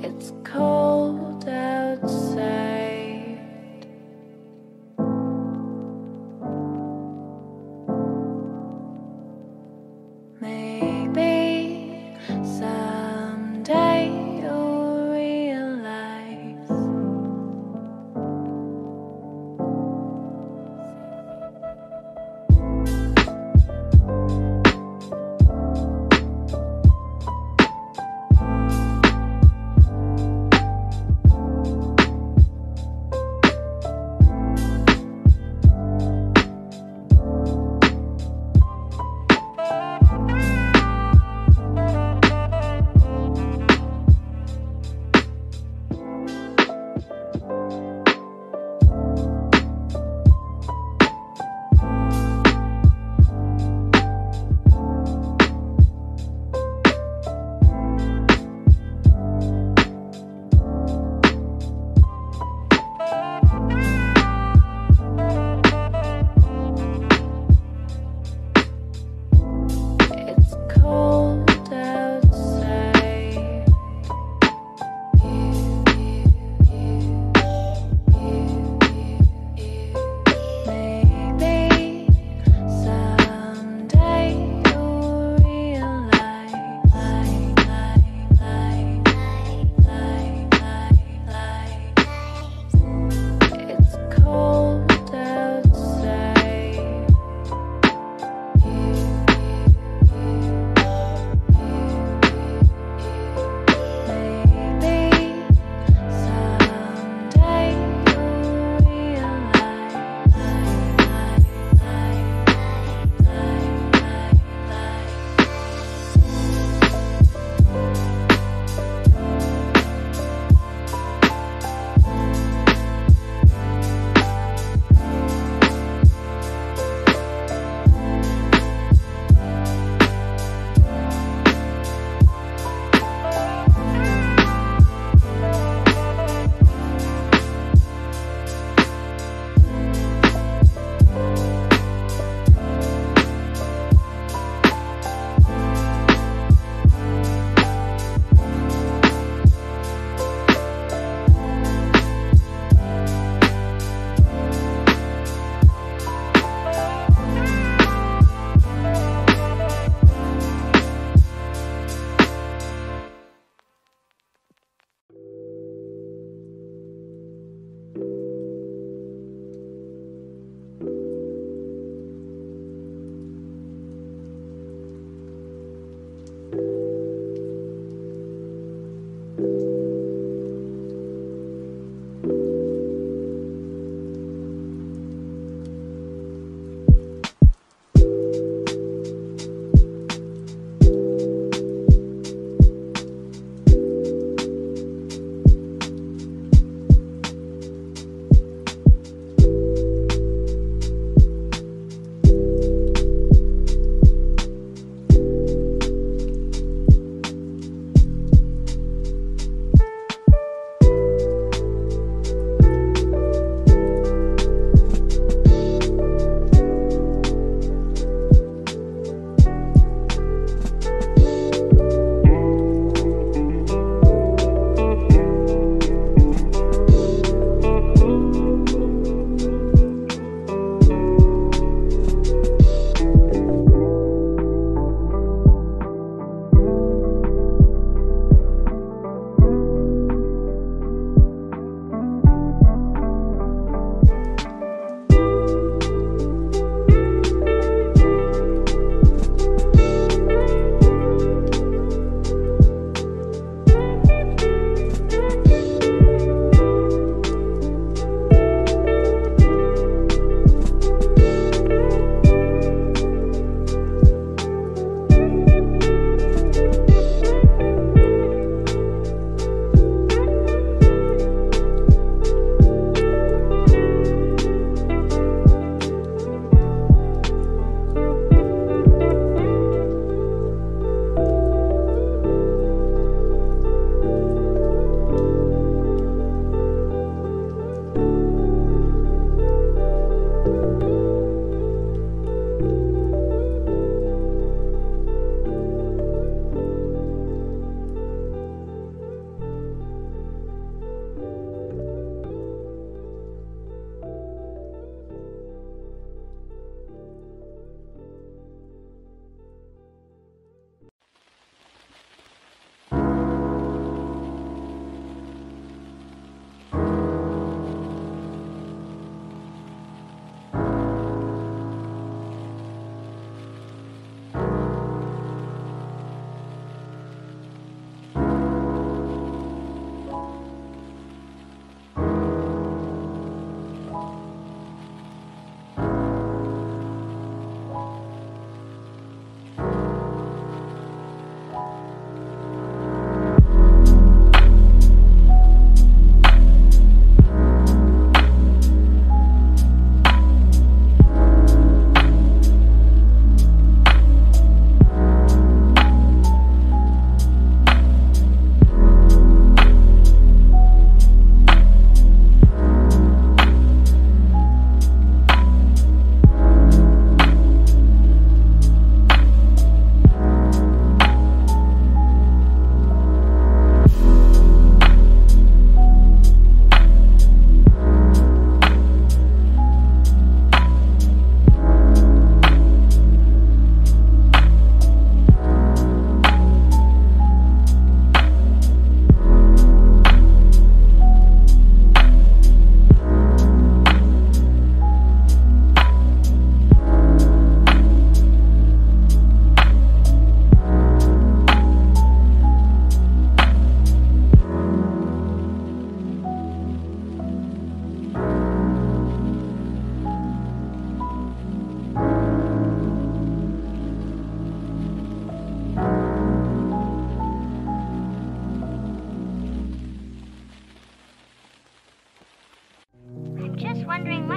It's cold outside. Maybe someday you'll realize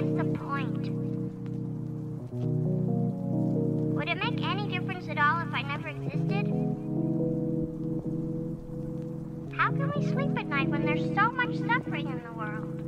What's the point? Would it make any difference at all if I never existed? How can we sleep at night when there's so much suffering in the world?